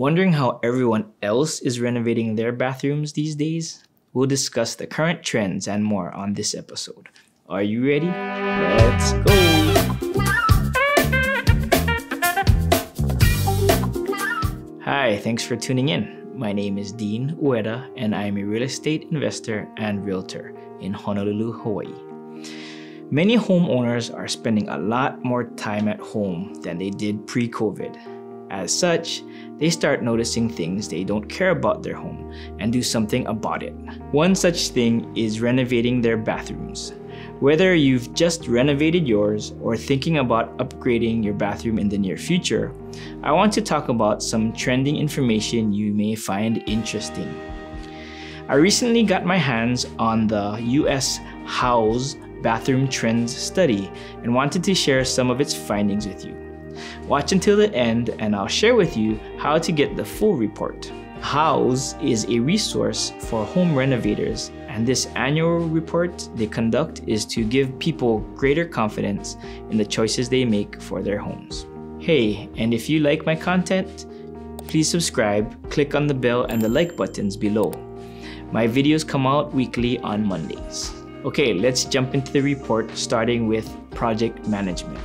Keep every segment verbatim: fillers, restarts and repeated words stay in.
Wondering how everyone else is renovating their bathrooms these days? We'll discuss the current trends and more on this episode. Are you ready? Let's go! Hi, thanks for tuning in. My name is Dean Ueda, and I'm a real estate investor and realtor in Honolulu, Hawaii. Many homeowners are spending a lot more time at home than they did pre-COVID. As such, they start noticing things they don't care about their home and do something about it. One such thing is renovating their bathrooms. Whether you've just renovated yours or thinking about upgrading your bathroom in the near future, I want to talk about some trending information you may find interesting. I recently got my hands on the U S Houzz bathroom trends study and wanted to share some of its findings with you. Watch until the end and I'll share with you how to get the full report. Houzz is a resource for home renovators, and this annual report they conduct is to give people greater confidence in the choices they make for their homes. Hey, and if you like my content, please subscribe, click on the bell and the like buttons below. My videos come out weekly on Mondays. Okay, let's jump into the report, starting with project management.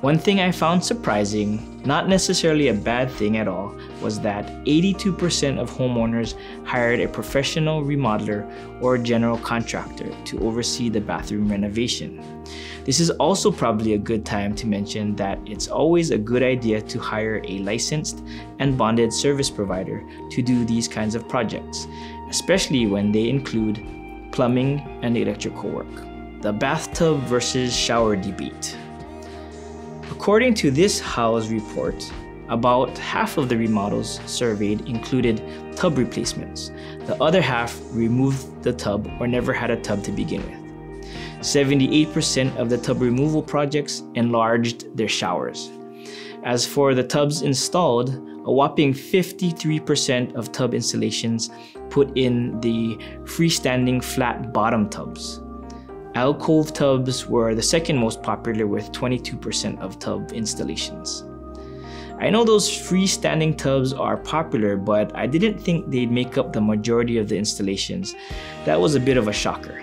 One thing I found surprising, not necessarily a bad thing at all, was that eighty-two percent of homeowners hired a professional remodeler or general contractor to oversee the bathroom renovation. This is also probably a good time to mention that it's always a good idea to hire a licensed and bonded service provider to do these kinds of projects, especially when they include plumbing and electrical work. The bathtub versus shower debate. According to this Houzz report, about half of the remodels surveyed included tub replacements. The other half removed the tub or never had a tub to begin with. seventy-eight percent of the tub removal projects enlarged their showers. As for the tubs installed, a whopping fifty-three percent of tub installations put in the freestanding flat bottom tubs. Alcove tubs were the second most popular with twenty-two percent of tub installations. I know those freestanding tubs are popular, but I didn't think they'd make up the majority of the installations. That was a bit of a shocker.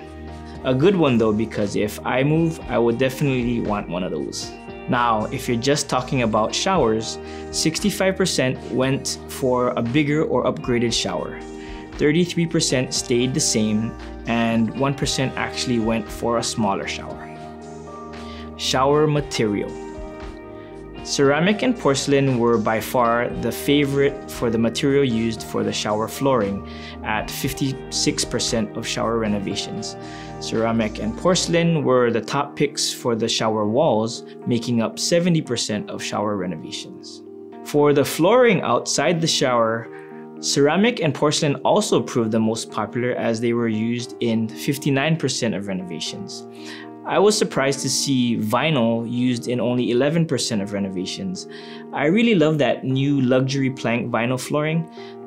A good one though, because if I move, I would definitely want one of those. Now, if you're just talking about showers, sixty-five percent went for a bigger or upgraded shower. thirty-three percent stayed the same, and one percent actually went for a smaller shower. Shower material. Ceramic and porcelain were by far the favorite for the material used for the shower flooring at fifty-six percent of shower renovations. Ceramic and porcelain were the top picks for the shower walls, making up seventy percent of shower renovations. For the flooring outside the shower, ceramic and porcelain also proved the most popular, as they were used in fifty-nine percent of renovations. I was surprised to see vinyl used in only eleven percent of renovations. I really love that new luxury plank vinyl flooring.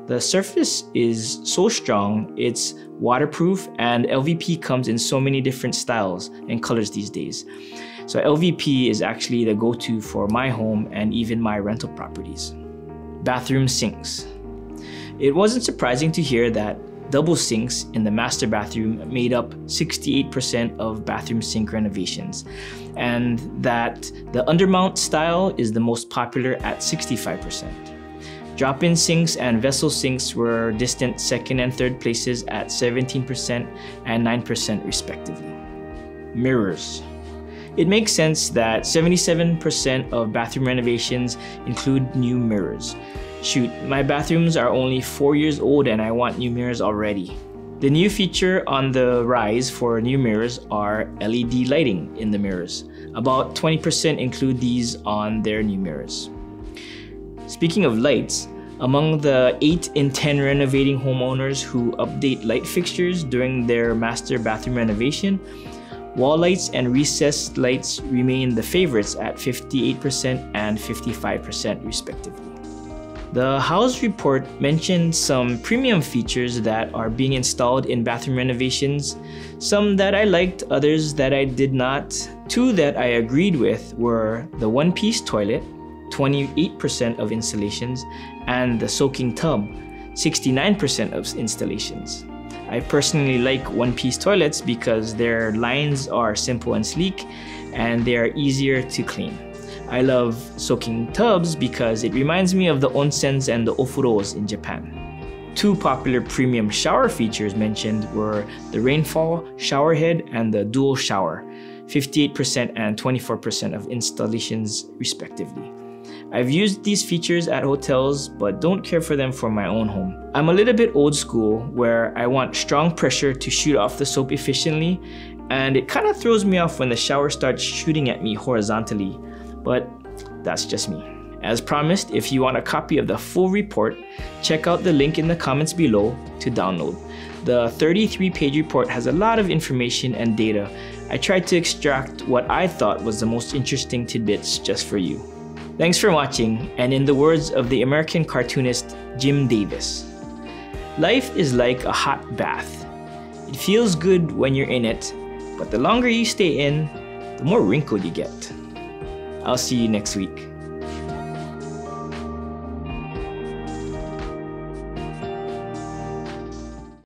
The surface is so strong, it's waterproof, and L V P comes in so many different styles and colors these days. So L V P is actually the go-to for my home and even my rental properties. Bathroom sinks. It wasn't surprising to hear that double sinks in the master bathroom made up sixty-eight percent of bathroom sink renovations, and that the undermount style is the most popular at sixty-five percent. Drop-in sinks and vessel sinks were distant second and third places at seventeen percent and nine percent respectively. Mirrors. It makes sense that seventy-seven percent of bathroom renovations include new mirrors. Shoot, my bathrooms are only four years old and I want new mirrors already. The new feature on the rise for new mirrors are L E D lighting in the mirrors. About twenty percent include these on their new mirrors. Speaking of lights, among the eight in ten renovating homeowners who update light fixtures during their master bathroom renovation, wall lights and recessed lights remain the favorites at fifty-eight percent and fifty-five percent respectively. The Houzz report mentioned some premium features that are being installed in bathroom renovations. Some that I liked, others that I did not. Two that I agreed with were the one-piece toilet, twenty-eight percent of installations, and the soaking tub, sixty-nine percent of installations. I personally like one-piece toilets because their lines are simple and sleek, and they are easier to clean. I love soaking tubs because it reminds me of the onsens and the ofuros in Japan. Two popular premium shower features mentioned were the rainfall showerhead and the dual shower, fifty-eight percent and twenty-four percent of installations respectively. I've used these features at hotels but don't care for them for my own home. I'm a little bit old school where I want strong pressure to shoot off the soap efficiently, and it kind of throws me off when the shower starts shooting at me horizontally, but that's just me. As promised, if you want a copy of the full report, check out the link in the comments below to download. The thirty-three page report has a lot of information and data. I tried to extract what I thought was the most interesting tidbits just for you. Thanks for watching, and in the words of the American cartoonist Jim Davis, life is like a hot bath. It feels good when you're in it, but the longer you stay in, the more wrinkled you get. I'll see you next week.